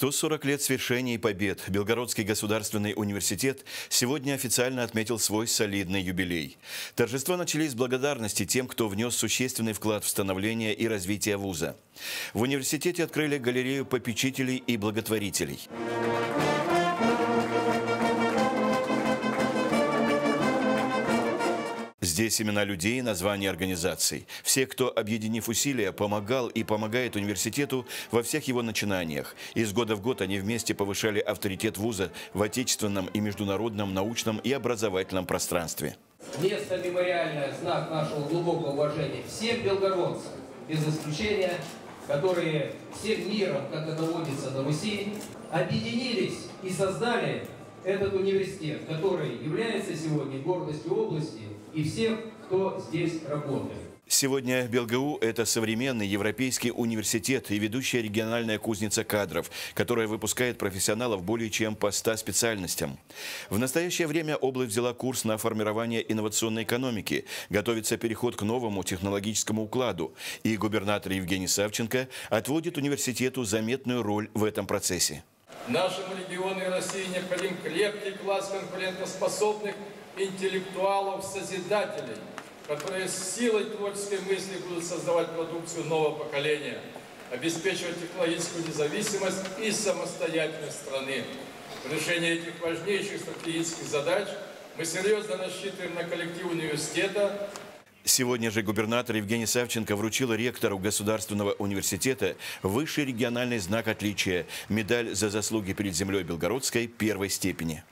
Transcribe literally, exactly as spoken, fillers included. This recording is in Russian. сто сорок лет свершений и побед Белгородский государственный университет сегодня официально отметил свой солидный юбилей. Торжества начались с благодарности тем, кто внес существенный вклад в становление и развитие вуза. В университете открыли галерею попечителей и благотворителей. Здесь имена людей, названия организаций. Все, кто, объединив усилия, помогал и помогает университету во всех его начинаниях. Из года в год они вместе повышали авторитет вуза в отечественном и международном научном и образовательном пространстве. Место мемориальное – знак нашего глубокого уважения всем белгородцам, без исключения, которые всем миром, как это водится на Руси, объединились и создали этот университет, который является сегодня гордостью области и всех, кто здесь работает. Сегодня БелГУ – это современный европейский университет и ведущая региональная кузница кадров, которая выпускает профессионалов более чем по ста специальностям. В настоящее время область взяла курс на формирование инновационной экономики, готовится переход к новому технологическому укладу, и губернатор Евгений Савченко отводит университету заметную роль в этом процессе. Нашему региону и России необходим крепкий класс конкурентоспособных интеллектуалов-созидателей, которые с силой творческой мысли будут создавать продукцию нового поколения, обеспечивать технологическую независимость и самостоятельность страны. В решении этих важнейших стратегических задач мы серьезно рассчитываем на коллектив университета. Сегодня же губернатор Евгений Савченко вручил ректору Государственного университета высший региональный знак отличия – медаль за заслуги перед землей Белгородской первой степени.